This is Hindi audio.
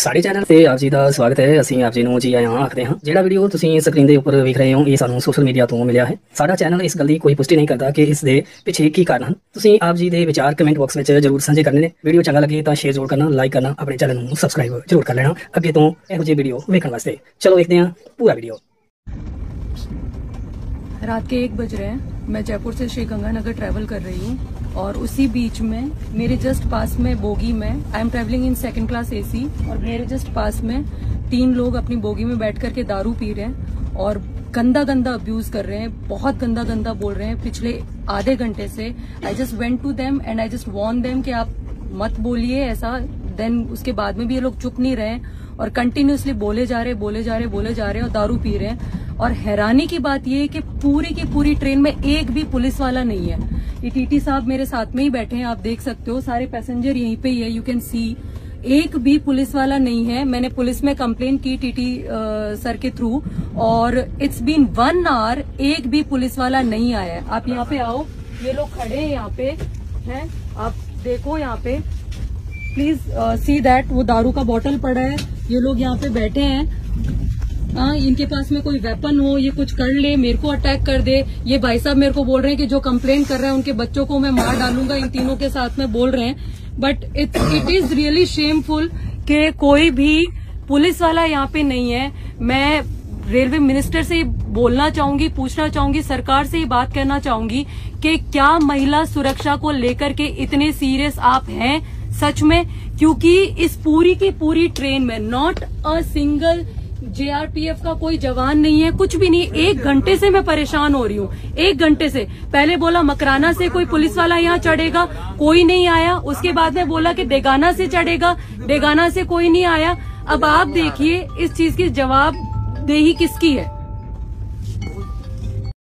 साढ़े चैनल से आप जी का स्वागत है। असं आप जी को जी आया आखते हैं। जो वीडियो तुम स्क्रीन के उपर वेख रहे हो ये सूँ सोशल मीडिया तो मिला है। साडा चैनल इस गल की कोई पुष्टि नहीं करता कि इसके पिछे की कारण हैं। तुम आप जी के विचार कमेंट बॉक्स में जरूर साझे करने ने। वीडियो चंगा लगे तो शेयर जरूर करना, लाइक करना, अपने चैनल को सबसक्राइब जरूर कर लेना अगे तो यहो जी वीडियो वेखन वास्ते। चलो देखते हैं पूरा वीडियो। रात के 1 बज रहे हैं, मैं जयपुर से श्री गंगानगर ट्रैवल कर रही हूँ और उसी बीच में मेरे जस्ट पास में बोगी में I am travelling in second class AC और मेरे जस्ट पास में 3 लोग अपनी बोगी में बैठ करके दारू पी रहे हैं और गंदा गंदा अब्यूज कर रहे हैं, बहुत गंदा गंदा बोल रहे हैं पिछले आधे घंटे से। I just went to them and I just warned them कि आप मत बोलिए ऐसा। देन उसके बाद में भी ये लोग चुप नहीं रहे और कंटिन्यूसली बोले जा रहे और दारू पी रहे हैं। और हैरानी की बात यह है कि पूरी की पूरी ट्रेन में एक भी पुलिस वाला नहीं है। ये टीटी साहब मेरे साथ में ही बैठे हैं, आप देख सकते हो, सारे पैसेंजर यहीं पे ही है, यू कैन सी। एक भी पुलिस वाला नहीं है। मैंने पुलिस में कंप्लेन की टीटी सर के थ्रू और इट्स बीन 1 आवर, एक भी पुलिस वाला नहीं आया है। आप यहाँ पे आओ, ये लोग खड़े हैं यहाँ पे है, आप देखो यहाँ पे, प्लीज सी दैट। वो दारू का बॉटल पड़ा है, ये लोग यहाँ पे बैठे हैं। हाँ, इनके पास में कोई वेपन हो, ये कुछ कर ले, मेरे को अटैक कर दे। ये भाई साहब मेरे को बोल रहे हैं कि जो कंप्लेन कर रहा है उनके बच्चों को मैं मार डालूंगा, इन तीनों के साथ में बोल रहे हैं। But it is really shameful कि कोई भी पुलिस वाला यहाँ पे नहीं है। मैं रेलवे मिनिस्टर से बोलना चाहूंगी, पूछना चाहूंगी, सरकार से ये बात करना चाहूंगी कि क्या महिला सुरक्षा को लेकर के इतने सीरियस आप हैं सच में? क्योंकि इस पूरी की पूरी ट्रेन में नॉट अ सिंगल JRPF का कोई जवान नहीं है, कुछ भी नहीं। 1 घंटे से मैं परेशान हो रही हूँ, 1 घंटे से। पहले बोला मकराना से कोई पुलिस वाला यहाँ चढ़ेगा, कोई नहीं आया। उसके बाद में बोला कि बेगाना से चढ़ेगा, बेगाना से कोई नहीं आया। अब आप देखिए इस चीज की जवाबदेही किसकी है।